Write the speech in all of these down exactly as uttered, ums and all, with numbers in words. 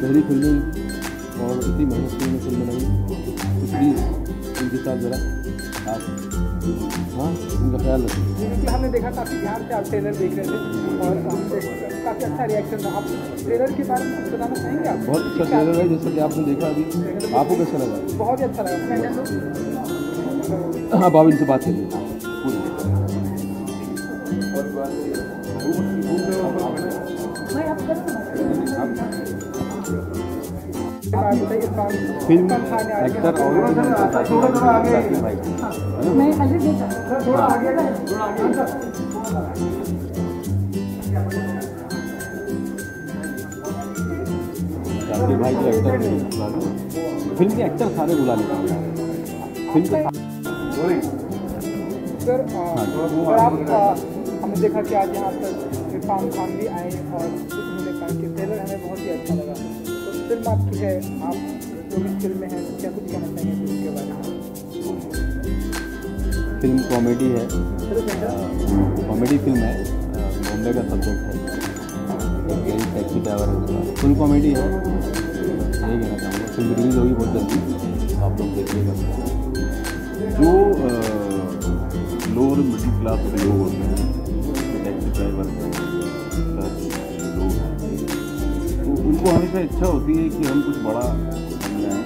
पहली फिल्में और इतनी मेहनत से मैंने फिल्म बनाई, तो प्लीज़ इनके साथ ज़रा आप हाँ उनका ख्याल रखें। हमने देखा काफ़ी ध्यान से आप ट्रेलर देख रहे थे और हमसे काफ़ी अच्छा रिएक्शन था। आप ट्रेलर के बारे में कुछ बताना चाहेंगे आप? बहुत अच्छा ट्रेलर है, जैसा कि आपने देखा अभी, आपको कैसा लगा? बहुत ही अच्छा लगा। आप आप इनसे बात कर लीजिए। फिल्म एक्टर और भाई जो एक्टर फिल्म के एक्टर सारे बुला लेते हैं फिल्म सर। आप हमने देखा कि आज यहाँ पर इरफान खान भी आए और उन्होंने कहा कि ट्रेलर हमें बहुत ही अच्छा लगा। फिल्म आपकी है, आप जो भी फिल्म है क्या कुछ कहना चाहेंगे फिल्म के बारे में? फिल्म कॉमेडी है, कॉमेडी फिल्म है, बॉम्बे का सब्जेक्ट है, यही टैक्सी ड्राइवर है, फुल कॉमेडी है, यही कहना चाहूँगा। फिल्म रिलीज होगी बहुत जल्दी, आप लोग देखिएगा। जो लोअर मिडिल क्लास के लोग होते हैं, टैक्सी ड्राइवर लोग, उनको हमेशा इच्छा होती है कि हम कुछ बड़ा बन जाएँ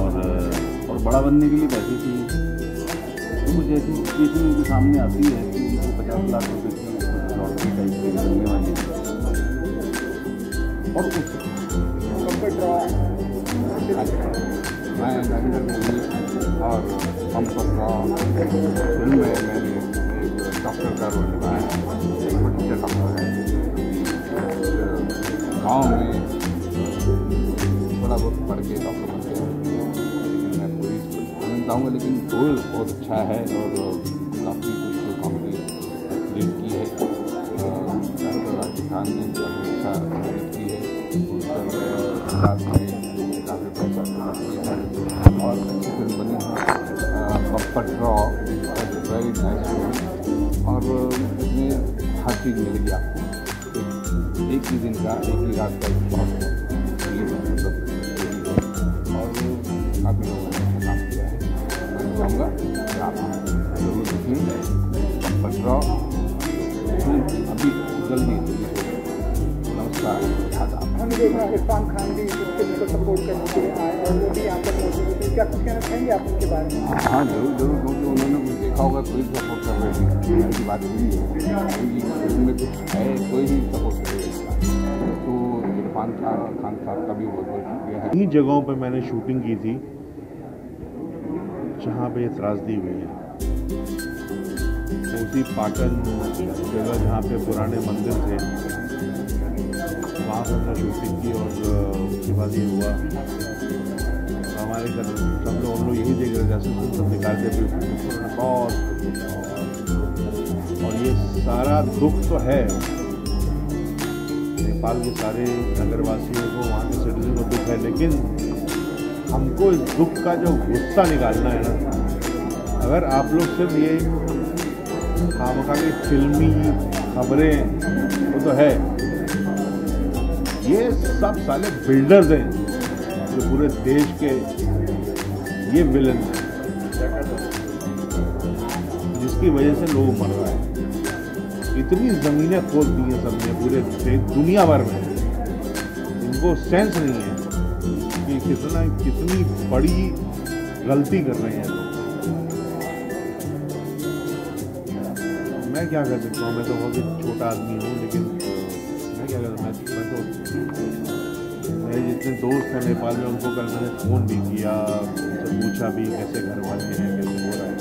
और और बड़ा बनने के लिए पैसे चाहिए। तो मुझे ऐसी सिचुएशन उनके सामने आती है कि उनको पचास लाख रुपये की लॉटरी टाइप की करने वाली है और कुछ और बम्पर ड्रॉ फिल्म में मैंने एक डॉक्टर का रोल निभाया है, एक बच्चे डॉक्टर है, गाँव में थोड़ा बहुत पढ़ के डॉक्टर बनते हैं। मैं पूरी आनंद आऊँगा, लेकिन रोल बहुत अच्छा है और काफ़ी कुछ कॉमेडी क्रिएट की है। राजपाल खान ने काफ़ी अच्छा क्रिएट की है, काफ़ी पैसा खर्च किया है और अच्छी फिल्म बनी है। Bumper draw very nice film और इसमें हर चीज़ मिलेगी आपको। एक ही दिन का एक ही रात का विश्वास है, ये मतलब और आप लोगों ने अच्छा काम किया है। मैं कहूँगा कि आप लोगों की फिल्म बम्पर अभी जल्दी नमस्कार। हमने देखा इरफान खान भी फिल्म को सपोर्ट करने के लिए आए और वो भी आपका क्या कुछ कहना चाहेंगे आप उसके बारे में? हाँ जरूर जरूर, क्योंकि उन्होंने कुछ देखा होगा, कोई सपोर्ट कर रहे हैं की बात हुई है, उनमें कुछ है, कोई भी सपोर्ट कर। खान खान साहब का भी बहुत बहुत शुक्रिया है। इन्हीं जगहों पर मैंने शूटिंग की थी जहाँ पे ये त्रासदी हुई है, उसी पाटन जगह जहाँ पे पुराने मंदिर थे वहाँ पर हमने शूटिंग की और उसके बाद ये हुआ। हमारे घर सब लोग हम लोग यही देख रहे थे, सब निकालते बहुत, और ये सारा दुख तो है नेपाल के सारे नगरवासियों को, वहाँ के सिटीजन को दुख है, लेकिन हमको इस दुख का जो गुस्सा निकालना है ना, अगर आप लोग सिर्फ ये खामखा की फिल्मी खबरें, वो तो है, ये सब साले बिल्डर्स हैं जो पूरे देश के ये विलन हैं, जिसकी वजह से लोग मर रहे हैं। इतनी ज़मीनें खोद दी हैं सबने पूरे दुनिया भर में, इनको सेंस नहीं है कि कितना कितनी बड़ी गलती कर रहे हैं। मैं क्या कर सकता हूँ, मैं तो बहुत छोटा आदमी हूँ, लेकिन मैं क्या कर सकता हूँ, मैं तो मेरे जितने दोस्त हैं नेपाल में उनको कल मैंने फ़ोन भी किया, तो पूछा भी कैसे घर वाले हैं, कैसे हो रहा है।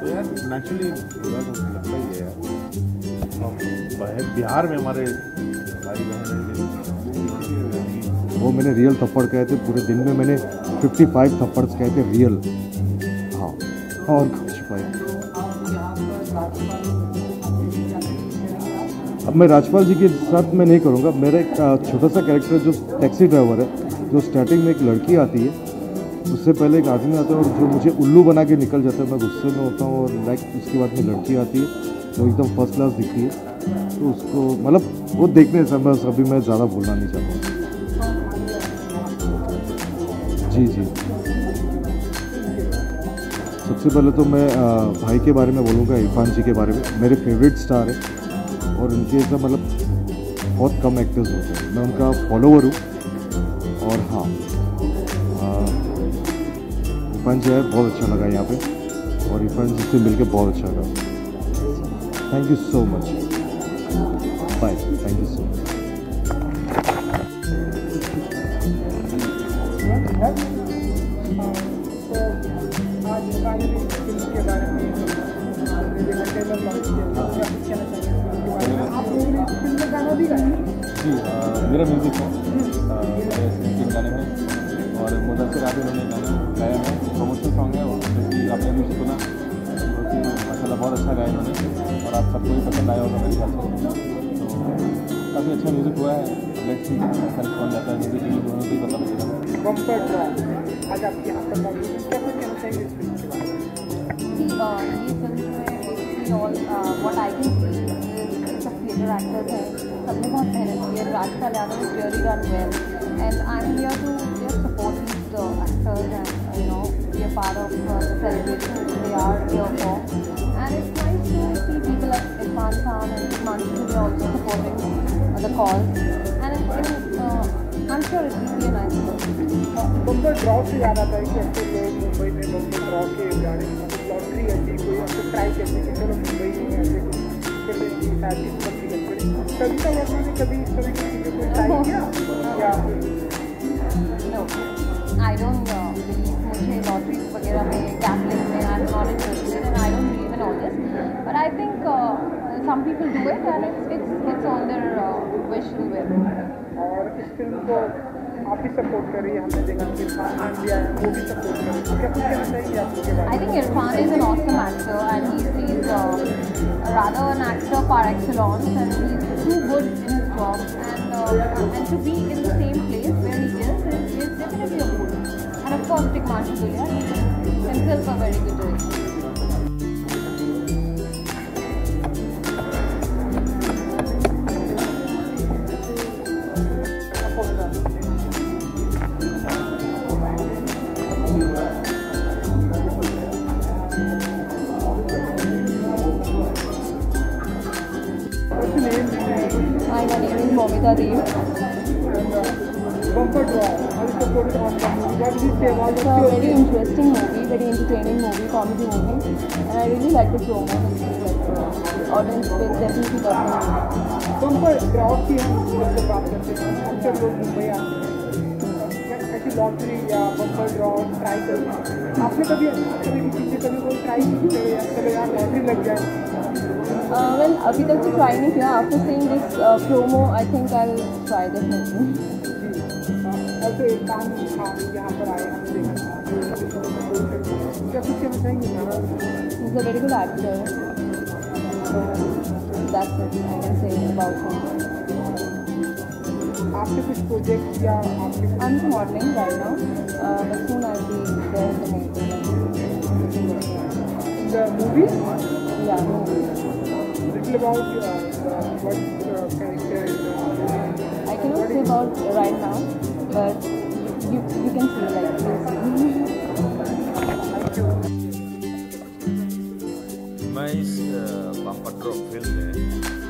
तो यार नेचुरली बुरा तो लगता ही है यार। बिहार में हमारे भाई बहन, वो मैंने रियल थप्पड़ कहे थे, पूरे दिन में मैंने पचपन थप्पड़ कहे थे रियल। हाँ और कुछ भाई, अब मैं राजपाल जी के साथ मैं नहीं करूंगा। मेरा एक छोटा सा कैरेक्टर जो टैक्सी ड्राइवर है, जो स्टार्टिंग में एक लड़की आती है, उससे पहले एक आदमी आता है और जो मुझे उल्लू बना के निकल जाता है, मैं गुस्से में होता हूँ। और लाइक उसके बाद में लड़की आती है जो एकदम फर्स्ट क्लास दिखती है, तो उसको मतलब वो देखने से बस अभी मैं ज़्यादा बोलना नहीं चाहता। जी जी, सबसे पहले तो मैं भाई के बारे में बोलूँगा, इरफान जी के बारे में। मेरे फेवरेट स्टार है और उनके ऐसा मतलब बहुत कम एक्टर्स होते हैं। मैं उनका फॉलोवर हूँ। और हाँ, इरफान जी है, बहुत अच्छा लगा यहाँ पे, और इरफान जी से मिलके बहुत अच्छा लगा। Thank you so much, bye. Thank you so much. जी, मेरा म्यूज़िक है, मेरे गाने हैं और मुदस्सिर आप उन्होंने गाना गाया है, प्रमोशनल सॉन्ग है वो, क्योंकि आपने भी सुना, क्योंकि माशाल्लाह बहुत अच्छा गाया उन्होंने और आप सबको भी पसंद आया होगा मेरे ख्याल से। तो काफ़ी अच्छा म्यूज़िक हुआ है। लेट्स सी सर कौन जाता है, म्यूज़िक उन्होंने भी पता लगेगा। बम्पर ड्रॉ आज आपकी आपका सबने बहुत मेहनत की है। Rajpal Yadav is really done well and I am here to just support these actors and you know be a part of the celebration they are here for and it's nice to see people like Irfan Khan and Himanshu they are also supporting the cause and I am sure it will be a nice show. Bumper draw से याद आता है कि ऐसे लोग मुंबई में bumper draw के गाने लॉटरी ऐसी कोई ऐसे ट्राई करने की, चलो मुंबई में ऐसे कुछ कभी तो वर्मा ने कभी इस तरह की चीज़ें कोई ट्राई किया या? No, I don't believe. मुझे लॉटरीज वगैरह में गैम्बलिंग में I am not interested and I don't believe in all this, but I think some people do it and it's it's on their wish to will. और इस film को आप भी support कर रही है, हमने देखा कि इरफान दिया है, वो भी सपोर्ट कर रही है, क्या कुछ कहना चाहिए आपके बारे में? I think Irfan is an awesome actor and he is rather an actor par excellence and he's too good in his job and uh, and to be in the same place where he is is, is definitely a boon. And of course Dimanshu Dulia himself a very good director. comedy movie and I really like the promo and the audience will definitely love it. Bumper Draw की हम लोग बात करते हैं, अक्सर लोग मुंबई आते हैं, ऐसी लॉटरी या बम्पर ड्रॉ ट्राई करना, आपने कभी कभी किसी कभी वो ट्राई की है, चलो यार लॉटरी लग जाए? वेल अभी तक तो ट्राई नहीं किया, after seeing this promo I think I will try definitely. और तो एक काम हम यहाँ पर आए हम देखा he's a very good actor, so that's what I can say about him. After this project ya after I'm modeling right now uh, but soon I'll be there in the making. The movie, yeah, movie. Little about uh, what uh, character uh, I cannot say about right now, but you you can see like this. मैं इस bumper draw film में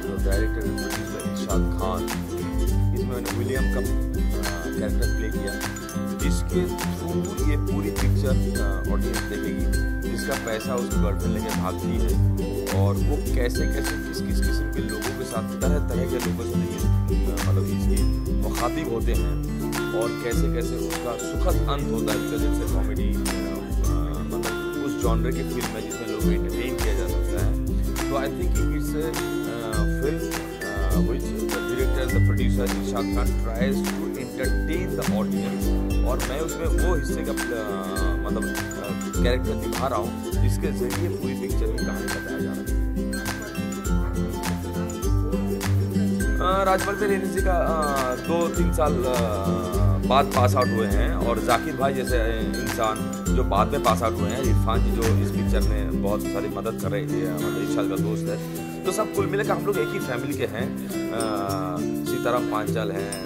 जो director and producer Irfan Khan, इसमें मैंने William का character play किया, जिसके through ये पूरी पिक्चर ऑडियंस देखेगी, जिसका पैसा उस गर्लफ्रेंड लेके भागती है और वो कैसे कैसे किस किस किस्म के लोगों के साथ तरह तरह के लोगों से मतलब इसके मुखातिब होते हैं और कैसे कैसे उसका सुखद अंत होता है। जैसे कॉमेडी मतलब उस जॉनर की फिल्म है जिसमें लोगों को एंटरटेन किया जा सकता है। तो I think it's a film which the director the producer Irfan Khan tries to entertain the audience, और मैं उसमें वो हिस्से का मतलब कैरेक्टर दिखा रहा हूँ जिसके जरिए पूरी पिक्चर में कहानी बताया जा रहा है। राजपाल से रेनी जी का आ, दो तीन साल बाद पास आउट हुए हैं, और जाकिर भाई जैसे इंसान जो बाद में पास आउट हुए हैं, इरफान जी जो इस पिक्चर में बहुत सारी मदद कर रहे हैं, मतलब इरशाद का दोस्त है। तो सब कुल मिलाकर हम लोग एक ही फैमिली के हैं। सीताराम पांचाल हैं,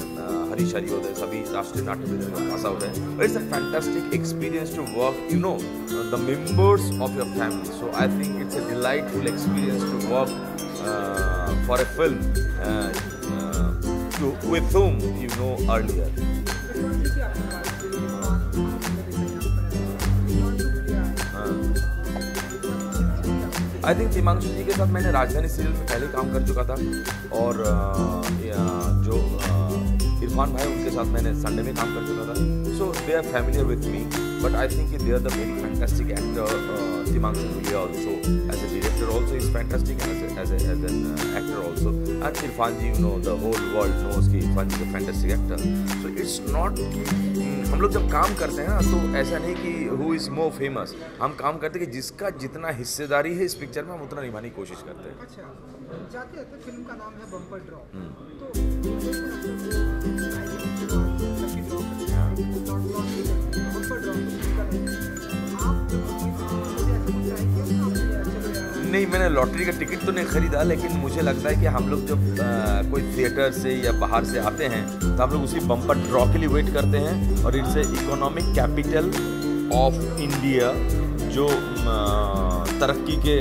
शरी होते हैं, सभी राष्ट्रीय नाट्य में पास आउट हैं। It's a fantastic experience to work you know the members of your family. So I think it's a delightful experience to work for a film with whom you know earlier. I think दिमांशु ji के साथ मैंने राजधानी serial में पहले काम कर चुका था, और uh, जो uh, इरफान भाई उनके साथ मैंने संडे में काम कर चुका था। So they are familiar with me, but I think they are the very fantastic actor. Dimanshu ji also as a director also is fantastic as as an actor also, and Irfan ji you know the whole world knows कि Irfan ji is fantastic actor. So it's not हम लोग जब काम करते हैं ना तो ऐसा नहीं कि हु इज़ मोर फेमस, हम काम करते हैं कि जिसका जितना हिस्सेदारी है इस पिक्चर में हम उतना निभाने की कोशिश करते हैं। अच्छा, फिल्म का नाम है बम्पर ड्रॉ। नहीं, मैंने लॉटरी का टिकट तो नहीं ख़रीदा, लेकिन मुझे लगता है कि हम लोग जब आ, कोई थिएटर से या बाहर से आते हैं तो हम लोग उसी बम्पर ड्रॉ के लिए वेट करते हैं। और it's a economic capital of India जो तरक्की के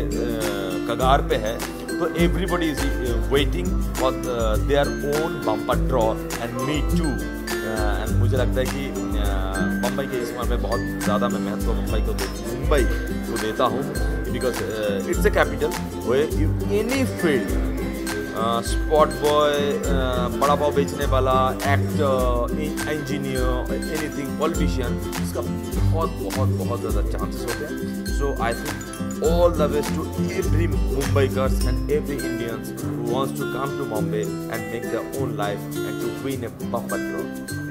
कगार पे है, तो everybody is waiting for their own bumper draw and me too. And मुझे लगता है कि मुंबई के इस में बहुत ज़्यादा मैं महत्व मुंबई को मुंबई को देता हूँ, because it's a capital where you any field spot boy, vada pav बेचने वाला, एक्टर, इंजीनियर, एनीथिंग, पॉलिटिशियन, इसका बहुत बहुत बहुत ज़्यादा चांसेस होते हैं। So I think all the best to every Mumbaikars and every Indians who wants to come to Bombay and make their own life and to win a bumper draw.